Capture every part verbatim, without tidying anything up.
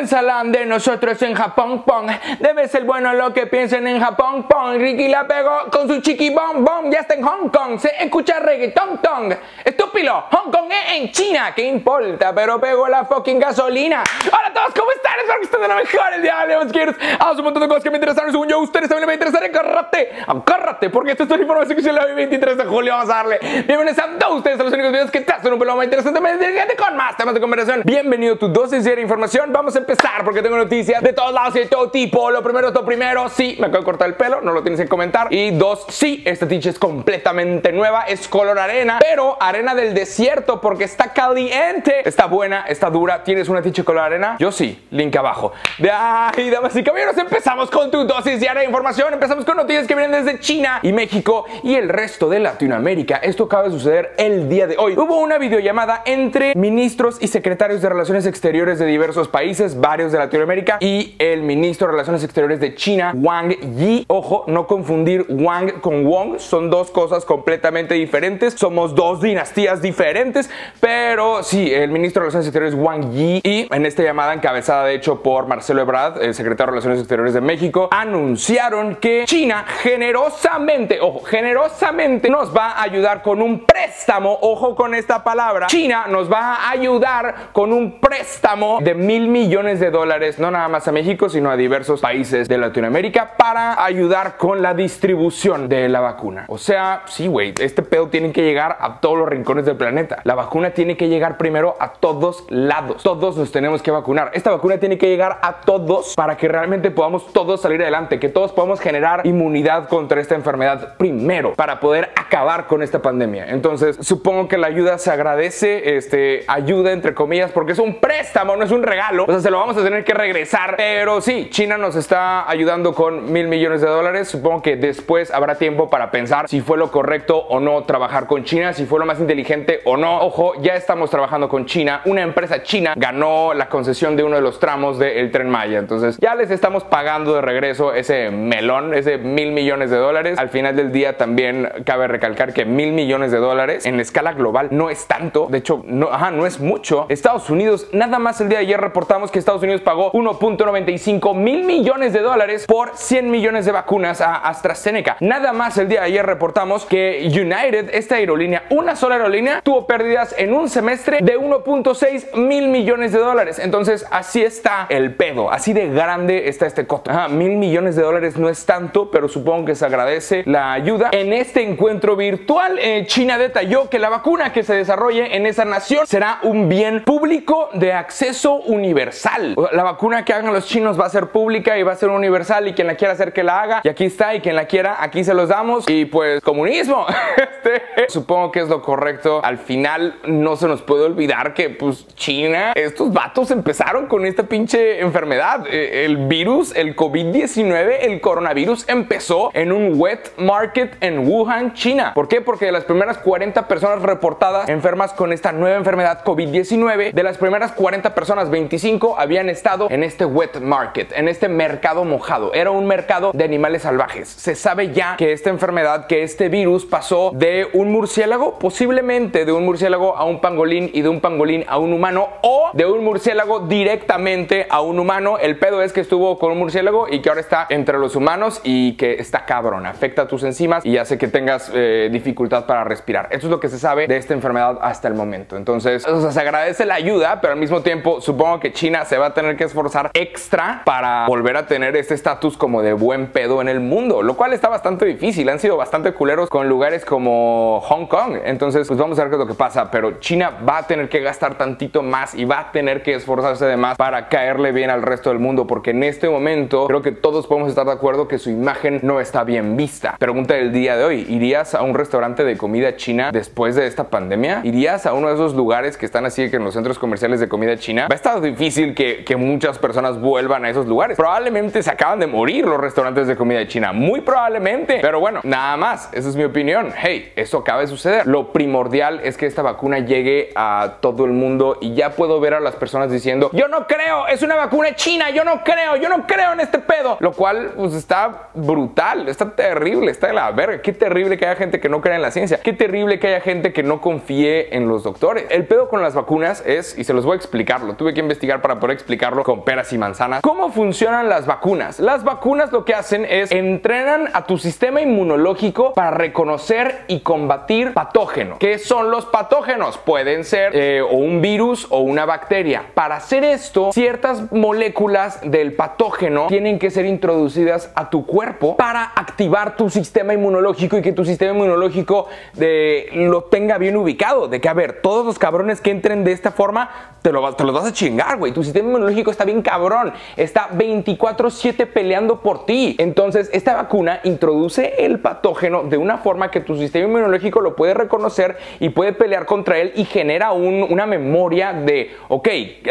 en Salander, nosotros en Japón, pong. Debe ser bueno lo que piensen en Japón, pong. Ricky la pegó con su chiqui bom bom. Ya está en Hong Kong, se escucha reggaetón tong. Estúpido, Hong Kong es en China. ¿Qué importa? Pero pegó la fucking gasolina. Hola a todos, ¿cómo están? Espero que estén de lo mejor. El día de hoy quiero hacer un montón de cosas que me interesaron. Según yo, ustedes también me interesan. Agárrate, agárrate, porque esta es toda la información que se la vi veintitrés de julio. Vamos a darle. Bienvenidos a todos ustedes a los únicos videos que te hacen un pelón más interesante, más inteligente, con más temas de conversación. Bienvenido a tu dosis de información. Vamos a empezar porque tengo noticias de todos lados y de todo tipo. Lo primero es lo primero. Sí, me acabo de cortar el pelo, no lo tienes que comentar. Y dos, sí, esta ticha es completamente nueva. Es color arena, pero arena del desierto porque está caliente. Está buena, está dura. ¿Tienes una ticha color arena? Yo sí, link abajo. De ahí, damas y caballeros, empezamos con tu dosis diaria de información. Empezamos con noticias que vienen desde China y México y el resto de Latinoamérica. Esto acaba de suceder el día de hoy. Hubo una videollamada entre ministros y secretarios de Relaciones Exteriores de diversos países, varios de Latinoamérica, y el ministro de Relaciones Exteriores de China, Wang Yi. Ojo, no confundir Wang con Wong, son dos cosas completamente diferentes, somos dos dinastías diferentes, pero sí, el ministro de Relaciones Exteriores Wang Yi, y en esta llamada encabezada de hecho por Marcelo Ebrard, el secretario de Relaciones Exteriores de México, anunciaron que China generosamente, ojo, generosamente nos va a ayudar con un préstamo, ojo con esta palabra, China nos va a ayudar con un préstamo de mil millones de dólares, no nada más a México, sino a diversos países de Latinoamérica para ayudar con la distribución de la vacuna. O sea, sí, güey, este pedo tiene que llegar a todos los rincones del planeta. La vacuna tiene que llegar primero a todos lados. Todos nos tenemos que vacunar. Esta vacuna tiene que llegar a todos para que realmente podamos todos salir adelante, que todos podamos generar inmunidad contra esta enfermedad primero para poder acabar con esta pandemia. Entonces, supongo que la ayuda se agradece, este, ayuda entre comillas, porque es un préstamo, no es un regalo. O sea, se lo vamos a tener que regresar. Pero sí, China nos está ayudando con mil millones de dólares. Supongo que después habrá tiempo para pensar si fue lo correcto o no trabajar con China, si fue lo más inteligente o no. Ojo, ya estamos trabajando con China. Una empresa china ganó la concesión de uno de los tramos del Tren Maya. Entonces, ya les estamos pagando de regreso ese melón, ese mil millones de dólares. Al final del día también cabe recalcar que mil millones de dólares en la escala global no es tanto. De hecho, no, ajá, no es mucho. Estados Unidos, nada más el día de ayer reportamos que Estados Unidos pagó uno punto noventa y cinco mil millones de dólares por cien millones de vacunas a AstraZeneca. Nada más el día de ayer reportamos que United, esta aerolínea, una sola aerolínea, tuvo pérdidas en un semestre de uno punto seis mil millones de dólares. Entonces, así está el pedo. Así de grande está este coto. Ajá, mil millones de dólares no es tanto, pero supongo que se agradece la ayuda. En este encuentro virtual, eh, China detalló que la vacuna que se desarrolle en esa nación será un bien público de acceso universal. La vacuna que hagan los chinos va a ser pública y va a ser universal, y quien la quiera hacer que la haga, y aquí está, y quien la quiera aquí se los damos, y pues comunismo. Este, supongo que es lo correcto. Al final no se nos puede olvidar que pues China, estos vatos empezaron con esta pinche enfermedad, el virus, el COVID diecinueve, el coronavirus empezó en un wet market en Wuhan, China. ¿Por qué? Porque de las primeras cuarenta personas reportadas enfermas con esta nueva enfermedad COVID diecinueve, de las primeras cuarenta personas, veinticinco habían estado en este wet market, en este mercado mojado. Era un mercado de animales salvajes. Se sabe ya que esta enfermedad, que este virus pasó de un murciélago, posiblemente de un murciélago a un pangolín, y de un pangolín a un humano, o de un murciélago directamente a un humano. El pedo es que estuvo con un murciélago y que ahora está entre los humanos, y que está cabrón, afecta tus enzimas y hace que tengas eh, dificultad para respirar. Eso es lo que se sabe de esta enfermedad hasta el momento. Entonces, o sea, se agradece la ayuda, pero al mismo tiempo supongo que China se va a tener que esforzar extra para volver a tener este estatus como de buen pedo en el mundo, lo cual está bastante difícil. Han sido bastante culeros con lugares como Hong Kong. Entonces, pues vamos a ver qué es lo que pasa, pero China va a tener que gastar tantito más y va a tener que esforzarse de más para caerle bien al resto del mundo, porque en este momento creo que todos podemos estar de acuerdo que su imagen no está bien vista. Pregunta del día de hoy: ¿irías a un restaurante de comida china después de esta pandemia? ¿Irías a uno de esos lugares que están así, que en los centros comerciales de comida china? Va a estar difícil que, que muchas personas vuelvan a esos lugares. Probablemente se acaban de morir los restaurantes de comida china, muy probablemente. Pero bueno, nada más, esa es mi opinión. Hey, eso acaba de suceder. Lo primordial es que esta vacuna llegue a todo el mundo, y ya puedo ver a las personas diciendo: yo no creo, es una vacuna china, yo no creo, yo no creo en este pedo. Lo cual pues está brutal, está terrible, está de la verga. Qué terrible que haya gente que no crea en la ciencia. Qué terrible que haya gente que no confíe en los doctores. El pedo con las vacunas es, y se los voy a explicar, lo tuve que investigar para poder mejor explicarlo con peras y manzanas. ¿Cómo funcionan las vacunas? Las vacunas lo que hacen es entrenan a tu sistema inmunológico para reconocer y combatir patógenos. ¿Qué son los patógenos? Pueden ser eh, o un virus o una bacteria. Para hacer esto, ciertas moléculas del patógeno tienen que ser introducidas a tu cuerpo para activar tu sistema inmunológico y que tu sistema inmunológico de, lo tenga bien ubicado. De que, a ver, todos los cabrones que entren de esta forma, te, lo, te los vas a chingar, güey. Tu sistema inmunológico está bien cabrón. Está veinticuatro siete peleando por ti. Entonces, esta vacuna introduce el patógeno de una forma que tu sistema inmunológico lo puede reconocer y puede pelear contra él y genera un, una memoria de, ok,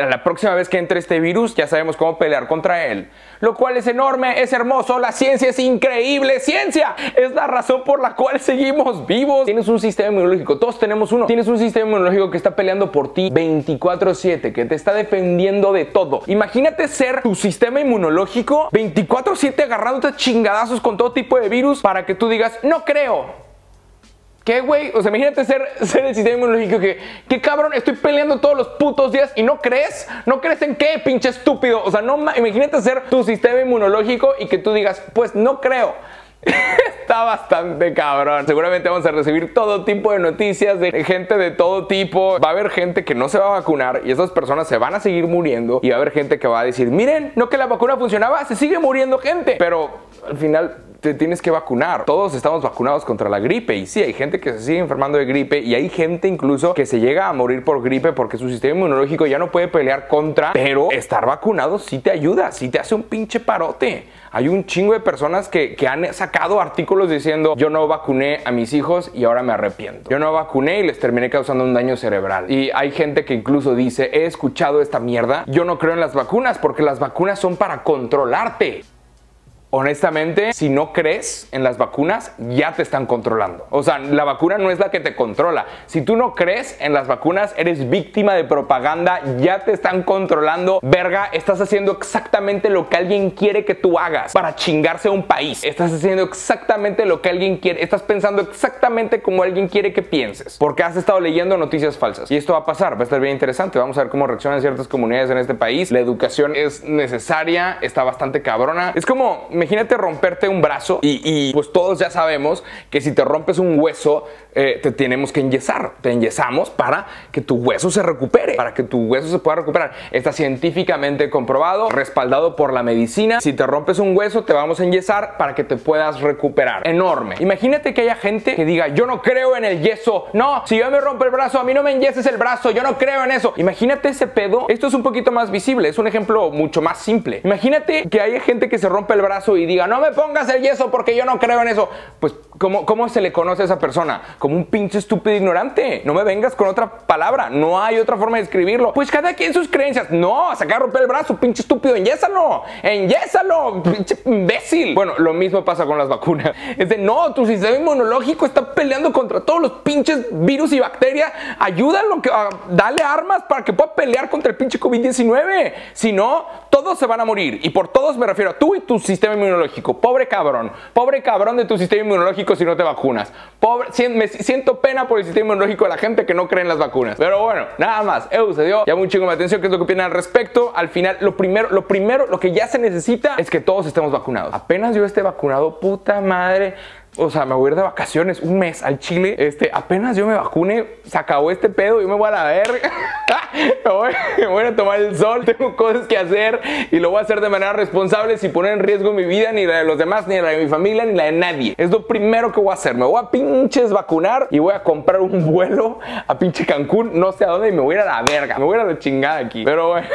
la próxima vez que entre este virus ya sabemos cómo pelear contra él. Lo cual es enorme, es hermoso, la ciencia es increíble. ¡Ciencia! Es la razón por la cual seguimos vivos. Tienes un sistema inmunológico, todos tenemos uno. Tienes un sistema inmunológico que está peleando por ti veinticuatro siete, que te está defendiendo de todo. Imagínate ser tu sistema inmunológico veinticuatro siete agarrándote chingadazos con todo tipo de virus para que tú digas, no creo. ¿Qué, güey? O sea, imagínate ser, ser el sistema inmunológico que, ¿qué cabrón? Estoy peleando todos los putos días y no crees. ¿No crees en qué, pinche estúpido? O sea, no, imagínate ser tu sistema inmunológico y que tú digas, pues no creo. Está bastante cabrón. Seguramente vamos a recibir todo tipo de noticias de gente de todo tipo. Va a haber gente que no se va a vacunar y esas personas se van a seguir muriendo. Y va a haber gente que va a decir, miren, no que la vacuna funcionaba, se sigue muriendo gente. Pero al final te tienes que vacunar. Todos estamos vacunados contra la gripe. Y sí, hay gente que se sigue enfermando de gripe. Y hay gente incluso que se llega a morir por gripe porque su sistema inmunológico ya no puede pelear contra. Pero estar vacunado sí te ayuda, sí te hace un pinche parote. Hay un chingo de personas que, que han sacado artículos diciendo, yo no vacuné a mis hijos y ahora me arrepiento. Yo no vacuné y les terminé causando un daño cerebral. Y hay gente que incluso dice, he escuchado esta mierda, yo no creo en las vacunas porque las vacunas son para controlarte. Honestamente, si no crees en las vacunas, ya te están controlando. O sea, la vacuna no es la que te controla. Si tú no crees en las vacunas, eres víctima de propaganda, ya te están controlando. Verga, estás haciendo exactamente lo que alguien quiere que tú hagas para chingarse a un país. Estás haciendo exactamente lo que alguien quiere. Estás pensando exactamente como alguien quiere que pienses. Porque has estado leyendo noticias falsas. Y esto va a pasar, va a estar bien interesante. Vamos a ver cómo reaccionan ciertas comunidades en este país. La educación es necesaria, está bastante cabrona. Es como... imagínate romperte un brazo y, y pues todos ya sabemos que si te rompes un hueso eh, te tenemos que enyesar. Te enyesamos para que tu hueso se recupere, para que tu hueso se pueda recuperar. Está científicamente comprobado, respaldado por la medicina. Si te rompes un hueso te vamos a enyesar para que te puedas recuperar. Enorme. Imagínate que haya gente que diga, yo no creo en el yeso. No, si yo me rompo el brazo, a mí no me enyeses el brazo, yo no creo en eso. Imagínate ese pedo. Esto es un poquito más visible, es un ejemplo mucho más simple. Imagínate que haya gente que se rompe el brazo y diga, no me pongas el yeso porque yo no creo en eso. Pues, ¿cómo, ¿cómo se le conoce a esa persona? Como un pinche estúpido ignorante. No me vengas con otra palabra. No hay otra forma de escribirlo. Pues cada quien sus creencias. No, saca a romper el brazo, pinche estúpido, enyésalo. Enyésalo, pinche imbécil. Bueno, lo mismo pasa con las vacunas. Es de, no, tu sistema inmunológico está peleando contra todos los pinches virus y bacterias. Ayúdalo, que, a, dale armas para que pueda pelear contra el pinche COVID diecinueve. Si no, todos se van a morir. Y por todos me refiero a tú y tu sistema inmunológico. Pobre cabrón. Pobre cabrón de tu sistema inmunológico si no te vacunas. Pobre, si, me siento pena por el sistema inmunológico de la gente que no cree en las vacunas. Pero bueno, nada más. Eso se dio. Llamo un chingo de atención. ¿Qué es lo que opinan al respecto? Al final, lo primero, lo primero, lo que ya se necesita es que todos estemos vacunados. Apenas yo esté vacunado, puta madre. O sea, me voy a ir de vacaciones un mes al Chile. Este, apenas yo me vacune, se acabó este pedo, yo me voy a la verga. me, voy, me voy a tomar el sol, tengo cosas que hacer y lo voy a hacer de manera responsable sin poner en riesgo mi vida, ni la de los demás, ni la de mi familia, ni la de nadie. Es lo primero que voy a hacer. Me voy a pinches vacunar y voy a comprar un vuelo a pinche Cancún, no sé a dónde, y me voy a ir a la verga. Me voy a ir a la chingada aquí. Pero bueno,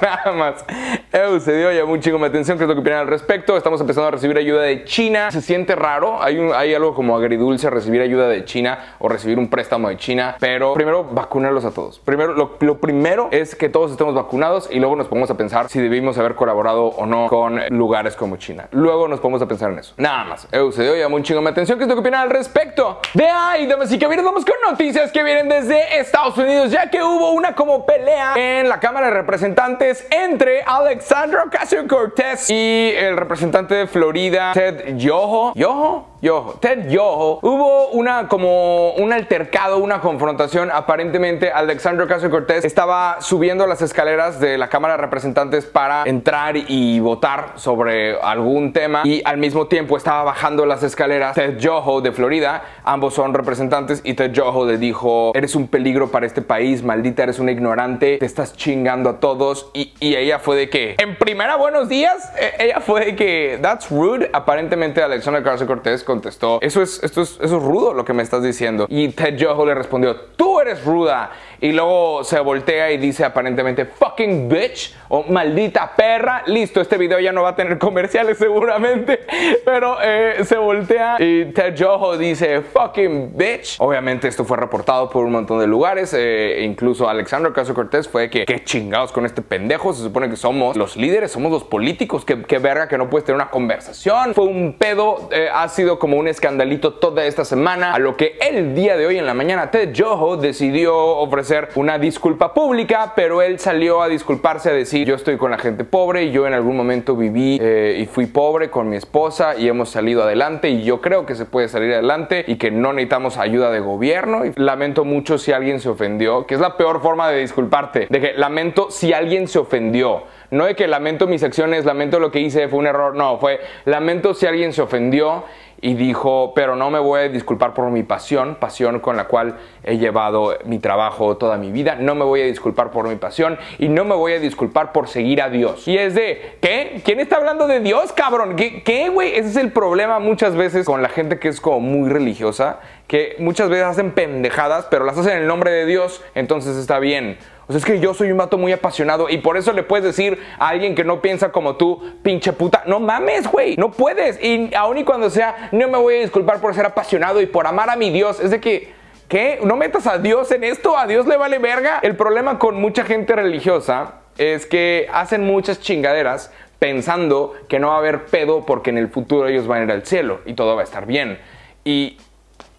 nada más. Eso se dio, llamó un chingo mi atención. ¿Qué es lo que opinan al respecto? Estamos empezando a recibir ayuda de China. Se siente raro. Hay un Hay algo como agridulce, recibir ayuda de China o recibir un préstamo de China, pero primero vacunarlos a todos. Primero, lo, lo primero es que todos estemos vacunados y luego nos ponemos a pensar si debimos haber colaborado o no con lugares como China. Luego nos ponemos a pensar en eso. Nada más. Eu se dio, llamó un chingo mi atención. ¿Qué es lo que opinan al respecto? De ahí, damas y caballeros, vamos con noticias que vienen desde Estados Unidos, ya que hubo una como pelea en la Cámara de Representantes entre Alexandria Ocasio-Cortez y el representante de Florida, Ted Yoho. ¿Yoho? Yoho. Ted Yoho, hubo una como un altercado, una confrontación. Aparentemente Alexandria Ocasio-Cortez estaba subiendo las escaleras de la Cámara de Representantes para entrar y votar sobre algún tema, y al mismo tiempo estaba bajando las escaleras Ted Yoho de Florida. Ambos son representantes, y Ted Yoho le dijo: eres un peligro para este país, maldita, eres una ignorante, te estás chingando a todos. Y, y ella fue de que, en primera, buenos días, e ella fue de que that's rude. Aparentemente Alexandria Ocasio-Cortez contestó: eso es, esto es, eso es rudo lo que me estás diciendo. Y Ted Yoho le respondió: tú eres ruda. Y luego se voltea y dice aparentemente fucking bitch o maldita perra. Listo, este video ya no va a tener comerciales seguramente, pero eh, se voltea y Ted Yoho dice fucking bitch. Obviamente esto fue reportado por un montón de lugares, eh, incluso Alexandria Ocasio-Cortez fue que qué chingados con este pendejo, se supone que somos los líderes, somos los políticos, qué, qué verga que no puedes tener una conversación. Fue un pedo, eh, ha sido como un escandalito toda esta semana, a lo que el día de hoy en la mañana Ted Yoho decidió ofrecer una disculpa pública, pero él salió a disculparse, a decir: yo estoy con la gente pobre, yo en algún momento viví eh, y fui pobre con mi esposa y hemos salido adelante, y yo creo que se puede salir adelante y que no necesitamos ayuda de gobierno, y lamento mucho si alguien se ofendió, que es la peor forma de disculparte, de que lamento si alguien se ofendió. No de que lamento mis acciones, lamento lo que hice, fue un error. No, fue lamento si alguien se ofendió, y dijo: pero no me voy a disculpar por mi pasión, pasión con la cual he llevado mi trabajo toda mi vida. No me voy a disculpar por mi pasión y no me voy a disculpar por seguir a Dios. Y es de, ¿qué? ¿Quién está hablando de Dios, cabrón? ¿Qué, güey? Ese es el problema muchas veces con la gente que es como muy religiosa, que muchas veces hacen pendejadas, pero las hacen en el nombre de Dios, entonces está bien. O sea, es que yo soy un vato muy apasionado, y por eso le puedes decir a alguien que no piensa como tú, pinche puta. No mames, güey, no puedes. Y aun y cuando sea, no me voy a disculpar por ser apasionado y por amar a mi Dios. Es de que, ¿qué? No metas a Dios en esto, a Dios le vale verga. El problema con mucha gente religiosa es que hacen muchas chingaderas pensando que no va a haber pedo porque en el futuro ellos van a ir al cielo y todo va a estar bien. Y...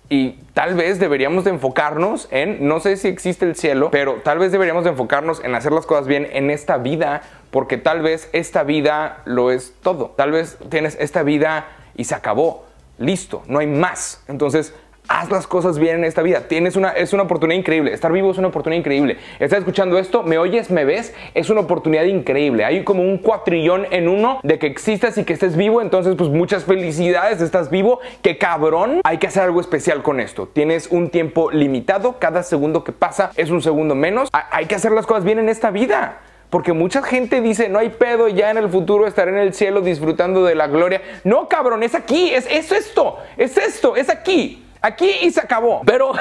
Y tal vez deberíamos de enfocarnos en, no sé si existe el cielo, pero tal vez deberíamos de enfocarnos en hacer las cosas bien en esta vida, porque tal vez esta vida lo es todo. Tal vez tienes esta vida y se acabó, listo, no hay más. Entonces, haz las cosas bien en esta vida. Tienes una, es una oportunidad increíble. Estar vivo es una oportunidad increíble. Estás escuchando esto, me oyes, me ves, es una oportunidad increíble. Hay como un cuatrillón en uno de que existas y que estés vivo. Entonces, pues muchas felicidades, estás vivo. ¡Qué cabrón! Hay que hacer algo especial con esto. Tienes un tiempo limitado. Cada segundo que pasa es un segundo menos. Hay que hacer las cosas bien en esta vida. Porque mucha gente dice: no hay pedo, ya en el futuro estaré en el cielo disfrutando de la gloria. No, cabrón, es aquí, es, es esto, es esto, es aquí. Aquí y se acabó. Pero...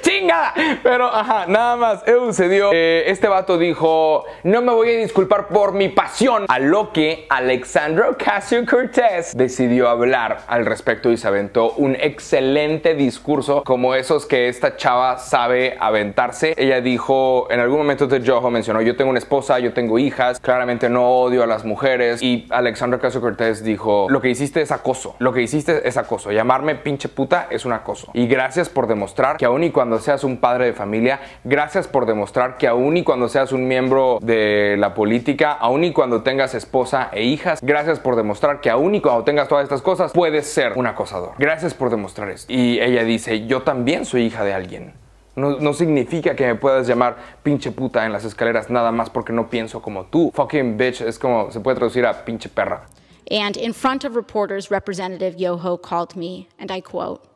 ¡Chingada! Pero, ajá, nada más eh, se dio. Eh, este vato dijo: no me voy a disculpar por mi pasión. A lo que Alexandria Ocasio-Cortez decidió hablar al respecto y se aventó un excelente discurso, como esos que esta chava sabe aventarse. Ella dijo, en algún momento Ted Yoho mencionó: yo tengo una esposa, yo tengo hijas, claramente no odio a las mujeres. Y Alexandria Ocasio-Cortez dijo: lo que hiciste es acoso, lo que hiciste es acoso, llamarme pinche puta es un acoso. Y gracias por demostrar que aún y cuando seas un padre de familia, gracias por demostrar que aún y cuando seas un miembro de la política, aún y cuando tengas esposa e hijas, gracias por demostrar que aún y cuando tengas todas estas cosas, puedes ser un acosador. Gracias por demostrar eso. Y ella dice: yo también soy hija de alguien. No, no significa que me puedas llamar pinche puta en las escaleras nada más porque no pienso como tú. Fucking bitch es como se puede traducir a pinche perra. And in front of reporters, Representative Yoho called me, and I quote,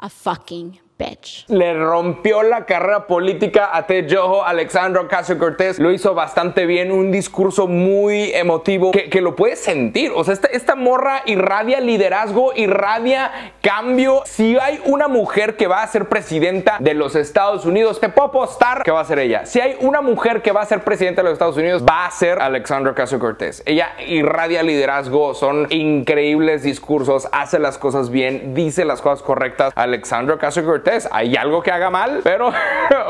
a fucking bitch. Le rompió la carrera política a Ted Yoho, Alexandria Ocasio-Cortez. Lo hizo bastante bien, un discurso muy emotivo que, que lo puedes sentir. O sea, esta, esta morra irradia liderazgo, irradia cambio. Si hay una mujer que va a ser presidenta de los Estados Unidos, te puedo apostar que va a ser ella. Si hay una mujer que va a ser presidenta de los Estados Unidos, va a ser Alexandria Ocasio-Cortez. Ella irradia liderazgo, son increíbles discursos, hace las cosas bien, dice las cosas correctas. Alexandria Ocasio-Cortez Ocasio-Cortez. Hay algo que haga mal, pero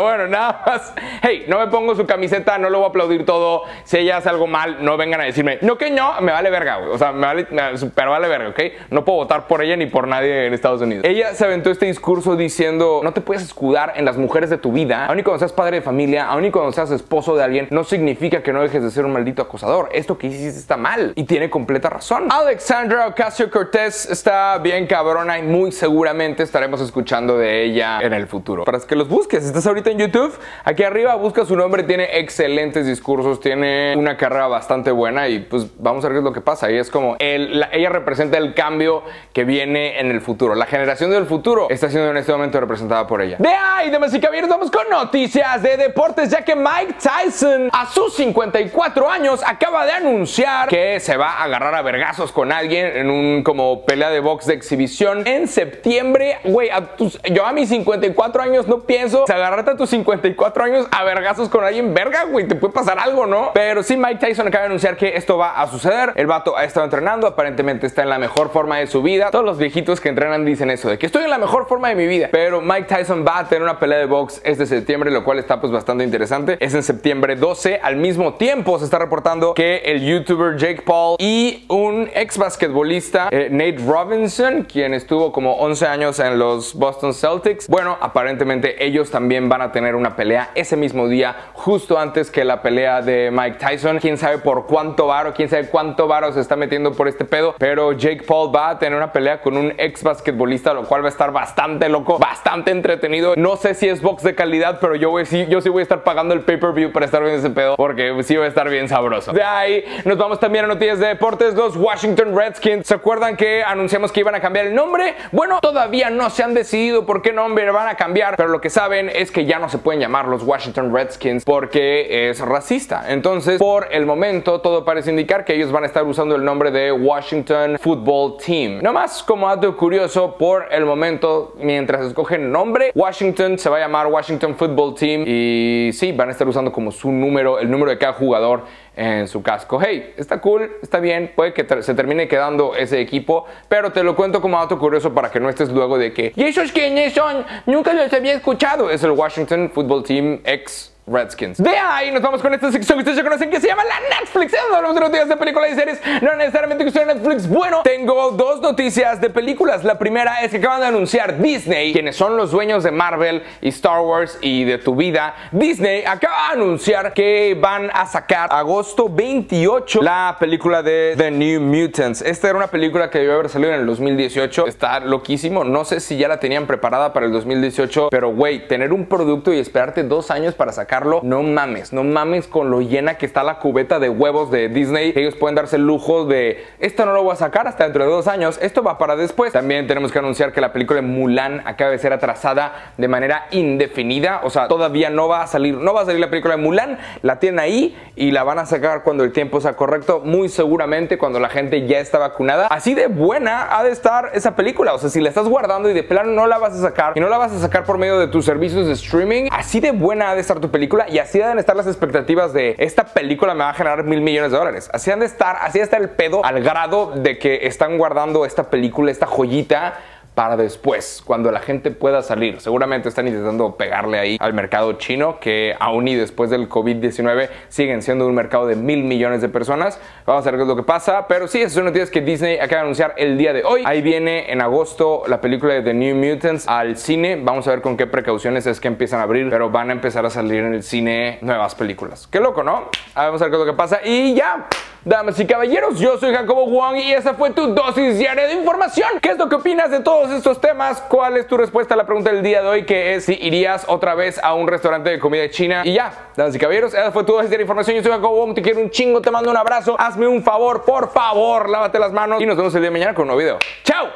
bueno, nada más. Hey, no me pongo su camiseta, no lo voy a aplaudir todo. Si ella hace algo mal, no vengan a decirme, no que no, me vale verga, güey. O sea, me vale, me, super vale verga, ¿ok? No puedo votar por ella ni por nadie en Estados Unidos. Ella se aventó este discurso diciendo, no te puedes escudar en las mujeres de tu vida. Aún y cuando seas padre de familia, aún y cuando seas esposo de alguien, no significa que no dejes de ser un maldito acosador. Esto que hiciste está mal. Y tiene completa razón. Alexandria Ocasio-Cortez está bien cabrona y muy seguramente estaremos escuchando de ella en el futuro. Para que los busques, si estás ahorita en YouTube, aquí arriba busca su nombre, tiene excelentes discursos, tiene una carrera bastante buena y pues vamos a ver qué es lo que pasa. Y es como, el, la, ella representa el cambio que viene en el futuro. La generación del futuro está siendo en este momento representada por ella. De ahí, damas y caballeros, vamos con noticias de deportes, ya que Mike Tyson a sus cincuenta y cuatro años acaba de anunciar que se va a agarrar a vergazos con alguien en un como pelea de box de exhibición en septiembre. Güey, a tus, yo a mis cincuenta y cuatro años no pienso agarrarte a tus cincuenta y cuatro años a vergazos con alguien. Verga, güey, te puede pasar algo, ¿no? Pero sí, Mike Tyson acaba de anunciar que esto va a suceder. El vato ha estado entrenando, aparentemente está en la mejor forma de su vida. Todos los viejitos que entrenan dicen eso, de que estoy en la mejor forma de mi vida. Pero Mike Tyson va a tener una pelea de box este septiembre, lo cual está pues bastante interesante. Es en septiembre doce. Al mismo tiempo se está reportando que el youtuber Jake Paul y un ex basquetbolista, eh, Nate Robinson, quien estuvo como once años en los Boston Celtics, bueno, aparentemente ellos también van a tener una pelea ese mismo día, justo antes que la pelea de Mike Tyson. Quién sabe por cuánto varo, quién sabe cuánto varo se está metiendo por este pedo, pero Jake Paul va a tener una pelea con un ex basquetbolista, lo cual va a estar bastante loco, bastante entretenido. No sé si es box de calidad, pero yo, voy, sí, yo sí voy a estar pagando el pay-per-view para estar viendo ese pedo, porque sí va a estar bien sabroso. De ahí nos vamos también a noticias de deportes. Los Washington Redskins, ¿se acuerdan que anunciamos que iban a cambiar el nombre? Bueno, todavía no se han decidido por qué nombre van a cambiar, pero lo que saben es que ya no se pueden llamar los Washington Redskins porque es racista. Entonces, por el momento, todo parece indicar que ellos van a estar usando el nombre de Washington Football Team. Nomás como dato curioso, por el momento, mientras escogen nombre, Washington se va a llamar Washington Football Team y sí, van a estar usando como su número, el número de cada jugador en su casco. Hey, está cool, está bien, puede que ter se termine quedando ese equipo, pero te lo cuento como dato curioso para que no estés luego de que ¿y esos quiénes son? Nunca los había escuchado. Es el Washington Football Team ex Redskins. De ahí nos vamos con esta sección que ustedes ya conocen que se llama la Netflix, donde hablamos de noticias de películas y series, no necesariamente que sea Netflix. Bueno, tengo dos noticias de películas. La primera es que acaban de anunciar Disney, quienes son los dueños de Marvel y Star Wars y de tu vida. Disney acaba de anunciar que van a sacar agosto veintiocho la película de The New Mutants. Esta era una película que debió haber salido en el dos mil dieciocho. Está loquísimo, no sé si ya la tenían preparada para el dos mil dieciocho, pero güey, tener un producto y esperarte dos años para sacar, no mames, no mames con lo llena que está la cubeta de huevos de Disney. Ellos pueden darse el lujo de esto no lo voy a sacar hasta dentro de dos años, esto va para después. También tenemos que anunciar que la película de Mulan acaba de ser atrasada de manera indefinida, o sea, todavía no va a salir, no va a salir la película de Mulan, la tienen ahí y la van a sacar cuando el tiempo sea correcto, muy seguramente cuando la gente ya está vacunada. Así de buena ha de estar esa película, o sea, si la estás guardando y de plano no la vas a sacar y no la vas a sacar por medio de tus servicios de streaming, así de buena ha de estar tu película. Y así deben estar las expectativas de esta película me va a generar mil millones de dólares. Así han de estar, así está el pedo, al grado de que están guardando esta película, esta joyita, para después, cuando la gente pueda salir. Seguramente están intentando pegarle ahí al mercado chino, que aún y después del COVID diecinueve siguen siendo un mercado de mil millones de personas. Vamos a ver qué es lo que pasa, pero sí, esas son noticias que Disney acaba de anunciar el día de hoy. Ahí viene en agosto la película de The New Mutants al cine. Vamos a ver con qué precauciones es que empiezan a abrir, pero van a empezar a salir en el cine nuevas películas. Qué loco, ¿no? Vamos a ver qué es lo que pasa y ya. Damas y caballeros, yo soy Jacobo Wong y esa fue tu dosis diaria de información. ¿Qué es lo que opinas de todos estos temas? ¿Cuál es tu respuesta a la pregunta del día de hoy, que es si irías otra vez a un restaurante de comida china? Y ya, damas y caballeros, esa fue tu dosis diaria de información. Yo soy Jacobo Wong, te quiero un chingo, te mando un abrazo. Hazme un favor, por favor, lávate las manos y nos vemos el día de mañana con un nuevo video. ¡Chao!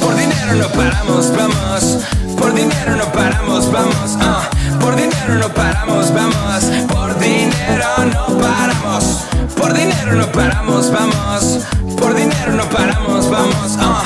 Por dinero no paramos, vamos. Por dinero no paramos, vamos. Uh. Por dinero no paramos, vamos. Por dinero no paramos. Por dinero no paramos, vamos. Por dinero no paramos, vamos. Uh.